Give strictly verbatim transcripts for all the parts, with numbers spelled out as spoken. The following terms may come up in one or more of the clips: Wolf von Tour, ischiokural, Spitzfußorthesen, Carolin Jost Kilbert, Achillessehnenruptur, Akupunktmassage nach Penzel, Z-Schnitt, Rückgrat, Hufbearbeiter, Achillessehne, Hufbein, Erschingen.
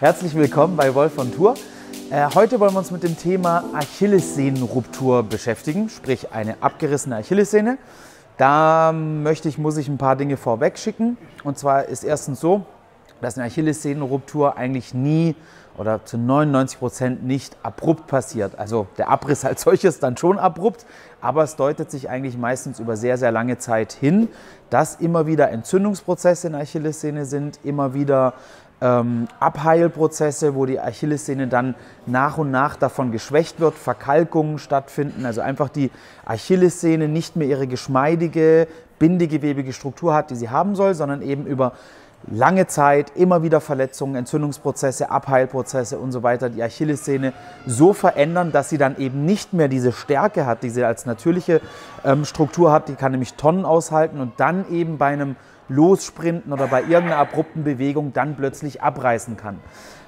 Herzlich willkommen bei Wolf von Tour. Äh, heute wollen wir uns mit dem Thema Achillessehnenruptur beschäftigen, sprich eine abgerissene Achillessehne. Da möchte ich, muss ich ein paar Dinge vorweg schicken. Und zwar ist erstens so, dass eine Achillessehnenruptur eigentlich nie oder zu neunundneunzig Prozent nicht abrupt passiert. Also der Abriss als solches dann schon abrupt, aber es deutet sich eigentlich meistens über sehr, sehr lange Zeit hin, dass immer wieder Entzündungsprozesse in der Achillessehne sind, immer wieder Ähm, Abheilprozesse, wo die Achillessehne dann nach und nach davon geschwächt wird, Verkalkungen stattfinden, also einfach die Achillessehne nicht mehr ihre geschmeidige, bindegewebige Struktur hat, die sie haben soll, sondern eben über lange Zeit immer wieder Verletzungen, Entzündungsprozesse, Abheilprozesse und so weiter die Achillessehne so verändern, dass sie dann eben nicht mehr diese Stärke hat, die sie als natürliche ähm, Struktur hat, die kann nämlich Tonnen aushalten und dann eben bei einem Lossprinten oder bei irgendeiner abrupten Bewegung dann plötzlich abreißen kann.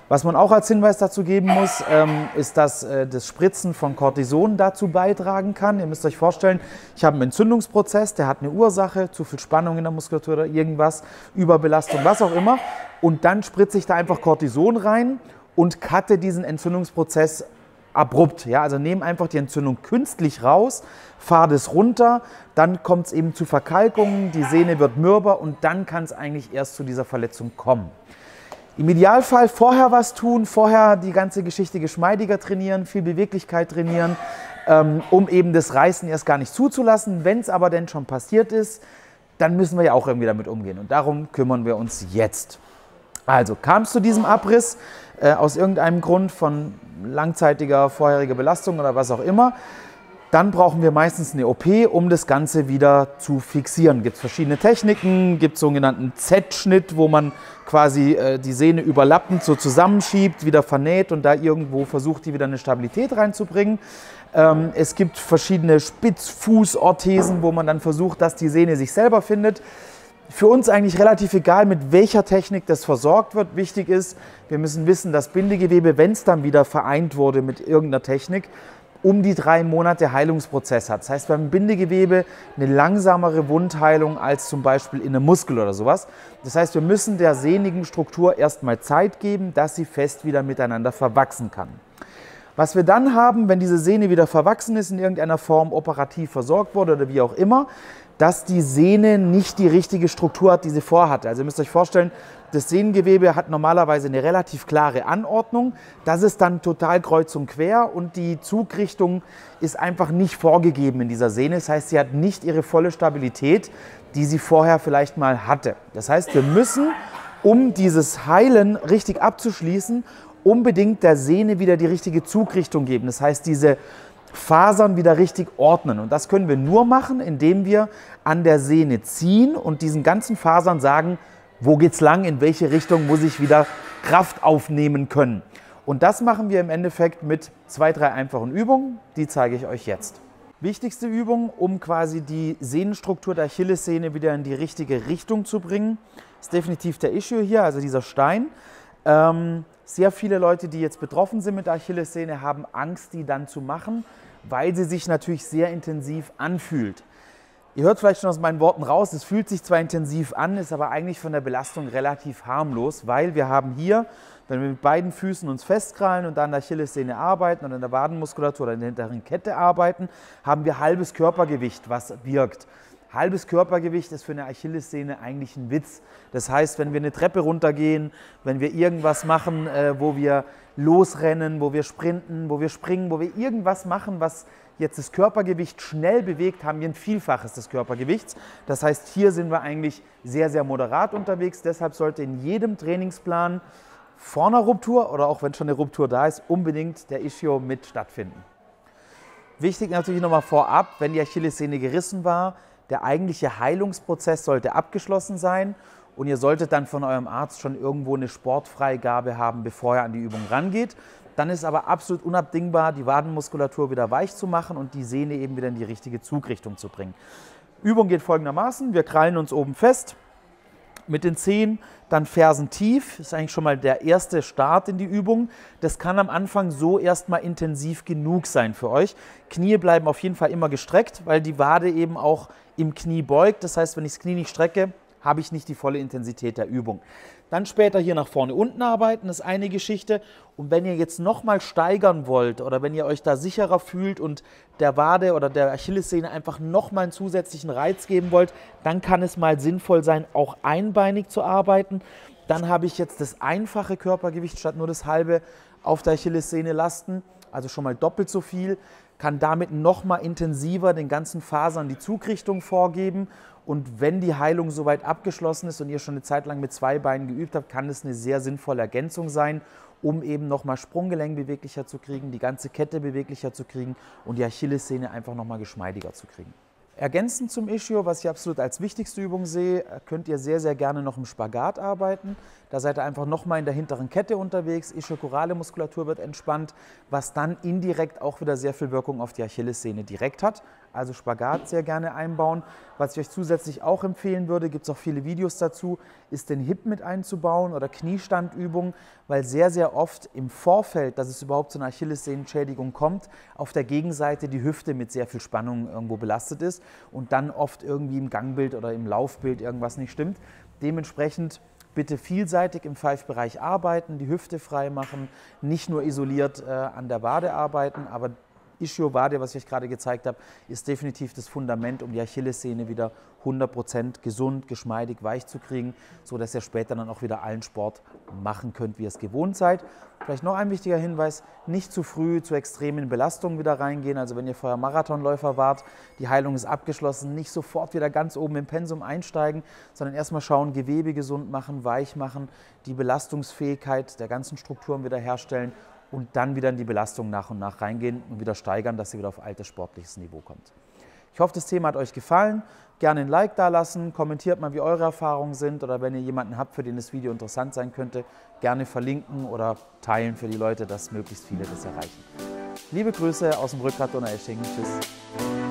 Was man auch als Hinweis dazu geben muss, ähm, ist, dass äh, das Spritzen von Cortison dazu beitragen kann. Ihr müsst euch vorstellen, ich habe einen Entzündungsprozess, der hat eine Ursache, zu viel Spannung in der Muskulatur oder irgendwas, Überbelastung, was auch immer. Und dann spritze ich da einfach Cortison rein und cutte diesen Entzündungsprozess abrupt, ja, also nehmen einfach die Entzündung künstlich raus, fahr das runter, dann kommt es eben zu Verkalkungen, die Sehne wird mürber und dann kann es eigentlich erst zu dieser Verletzung kommen. Im Idealfall vorher was tun, vorher die ganze Geschichte geschmeidiger trainieren, viel Beweglichkeit trainieren, ähm, um eben das Reißen erst gar nicht zuzulassen. Wenn es aber denn schon passiert ist, dann müssen wir ja auch irgendwie damit umgehen und darum kümmern wir uns jetzt. Also kam es zu diesem Abriss äh, aus irgendeinem Grund von langzeitiger vorheriger Belastung oder was auch immer, dann brauchen wir meistens eine O P, um das Ganze wieder zu fixieren. Gibt es verschiedene Techniken, gibt es sogenannten Z-Schnitt, wo man quasi äh, die Sehne überlappend so zusammenschiebt, wieder vernäht und da irgendwo versucht, die wieder eine Stabilität reinzubringen. Ähm, es gibt verschiedene Spitzfußorthesen, wo man dann versucht, dass die Sehne sich selber findet. Für uns eigentlich relativ egal, mit welcher Technik das versorgt wird. Wichtig ist, wir müssen wissen, dass Bindegewebe, wenn es dann wieder vereint wurde mit irgendeiner Technik, um die drei Monate Heilungsprozess hat. Das heißt, beim Bindegewebe eine langsamere Wundheilung als zum Beispiel in einem Muskel oder sowas. Das heißt, wir müssen der sehnigen Struktur erstmal Zeit geben, dass sie fest wieder miteinander verwachsen kann. Was wir dann haben, wenn diese Sehne wieder verwachsen ist, in irgendeiner Form operativ versorgt wurde oder wie auch immer, dass die Sehne nicht die richtige Struktur hat, die sie vorhatte. Also ihr müsst euch vorstellen, das Sehnengewebe hat normalerweise eine relativ klare Anordnung. Das ist dann total kreuz und quer und die Zugrichtung ist einfach nicht vorgegeben in dieser Sehne. Das heißt, sie hat nicht ihre volle Stabilität, die sie vorher vielleicht mal hatte. Das heißt, wir müssen, um dieses Heilen richtig abzuschließen, unbedingt der Sehne wieder die richtige Zugrichtung geben. Das heißt, diese Fasern wieder richtig ordnen. Und das können wir nur machen, indem wir an der Sehne ziehen und diesen ganzen Fasern sagen, wo geht's lang, in welche Richtung muss ich wieder Kraft aufnehmen können. Und das machen wir im Endeffekt mit zwei, drei einfachen Übungen. Die zeige ich euch jetzt. Wichtigste Übung, um quasi die Sehnenstruktur der Achillessehne wieder in die richtige Richtung zu bringen, ist definitiv der Ischio hier, also dieser Stein. Ähm, Sehr viele Leute, die jetzt betroffen sind mit der Achillessehne, haben Angst, die dann zu machen, weil sie sich natürlich sehr intensiv anfühlt. Ihr hört vielleicht schon aus meinen Worten raus, es fühlt sich zwar intensiv an, ist aber eigentlich von der Belastung relativ harmlos, weil wir haben hier, wenn wir mit beiden Füßen uns festkrallen und dann an der Achillessehne arbeiten oder in der Wadenmuskulatur oder in der hinteren Kette arbeiten, haben wir halbes Körpergewicht, was wirkt. Halbes Körpergewicht ist für eine Achillessehne eigentlich ein Witz. Das heißt, wenn wir eine Treppe runtergehen, wenn wir irgendwas machen, äh, wo wir losrennen, wo wir sprinten, wo wir springen, wo wir irgendwas machen, was jetzt das Körpergewicht schnell bewegt, haben wir ein Vielfaches des Körpergewichts. Das heißt, hier sind wir eigentlich sehr, sehr moderat unterwegs. Deshalb sollte in jedem Trainingsplan vor einer Ruptur oder auch wenn schon eine Ruptur da ist, unbedingt der Ischio mit stattfinden. Wichtig natürlich nochmal vorab, wenn die Achillessehne gerissen war, der eigentliche Heilungsprozess sollte abgeschlossen sein und ihr solltet dann von eurem Arzt schon irgendwo eine Sportfreigabe haben, bevor ihr an die Übung rangeht. Dann ist aber absolut unabdingbar, die Wadenmuskulatur wieder weich zu machen und die Sehne eben wieder in die richtige Zugrichtung zu bringen. Übung geht folgendermaßen, wir krallen uns oben fest mit den Zehen, dann Fersen tief, das ist eigentlich schon mal der erste Start in die Übung. Das kann am Anfang so erstmal intensiv genug sein für euch. Knie bleiben auf jeden Fall immer gestreckt, weil die Wade eben auch im Knie beugt. Das heißt, wenn ich das Knie nicht strecke, habe ich nicht die volle Intensität der Übung. Dann später hier nach vorne unten arbeiten, das ist eine Geschichte. Und wenn ihr jetzt nochmal steigern wollt oder wenn ihr euch da sicherer fühlt und der Wade oder der Achillessehne einfach nochmal einen zusätzlichen Reiz geben wollt, dann kann es mal sinnvoll sein, auch einbeinig zu arbeiten. Dann habe ich jetzt das einfache Körpergewicht statt nur das halbe auf der Achillessehne lasten, also schon mal doppelt so viel. Kann damit nochmal intensiver den ganzen Fasern die Zugrichtung vorgeben. Und wenn die Heilung soweit abgeschlossen ist und ihr schon eine Zeit lang mit zwei Beinen geübt habt, kann das eine sehr sinnvolle Ergänzung sein, um eben nochmal Sprunggelenk beweglicher zu kriegen, die ganze Kette beweglicher zu kriegen und die Achillessehne einfach nochmal geschmeidiger zu kriegen. Ergänzend zum Ischio, was ich absolut als wichtigste Übung sehe, könnt ihr sehr, sehr gerne noch im Spagat arbeiten. Da seid ihr einfach nochmal in der hinteren Kette unterwegs, ischiokurale Muskulatur wird entspannt, was dann indirekt auch wieder sehr viel Wirkung auf die Achillessehne direkt hat. Also Spagat sehr gerne einbauen. Was ich euch zusätzlich auch empfehlen würde, gibt es auch viele Videos dazu, ist den Hip mit einzubauen oder Kniestandübungen, weil sehr, sehr oft im Vorfeld, dass es überhaupt zu einer Achillessehnenschädigung kommt, auf der Gegenseite die Hüfte mit sehr viel Spannung irgendwo belastet ist und dann oft irgendwie im Gangbild oder im Laufbild irgendwas nicht stimmt. Dementsprechend bitte vielseitig im Pfeifbereich arbeiten, die Hüfte frei machen, nicht nur isoliert äh, an der Wade arbeiten, aber Ischio-Wade, was ich euch gerade gezeigt habe, ist definitiv das Fundament, um die Achillessehne wieder hundert Prozent gesund, geschmeidig, weich zu kriegen, sodass ihr später dann auch wieder allen Sport machen könnt, wie ihr es gewohnt seid. Vielleicht noch ein wichtiger Hinweis, nicht zu früh zu extremen Belastungen wieder reingehen. Also wenn ihr vorher Marathonläufer wart, die Heilung ist abgeschlossen, nicht sofort wieder ganz oben im Pensum einsteigen, sondern erstmal schauen, Gewebe gesund machen, weich machen, die Belastungsfähigkeit der ganzen Strukturen wieder herstellen und dann wieder in die Belastung nach und nach reingehen und wieder steigern, dass ihr wieder auf altes sportliches Niveau kommt. Ich hoffe, das Thema hat euch gefallen. Gerne ein Like da lassen, kommentiert mal, wie eure Erfahrungen sind oder wenn ihr jemanden habt, für den das Video interessant sein könnte, gerne verlinken oder teilen für die Leute, dass möglichst viele das erreichen. Liebe Grüße aus dem Rückgrat und Erschingen. Tschüss.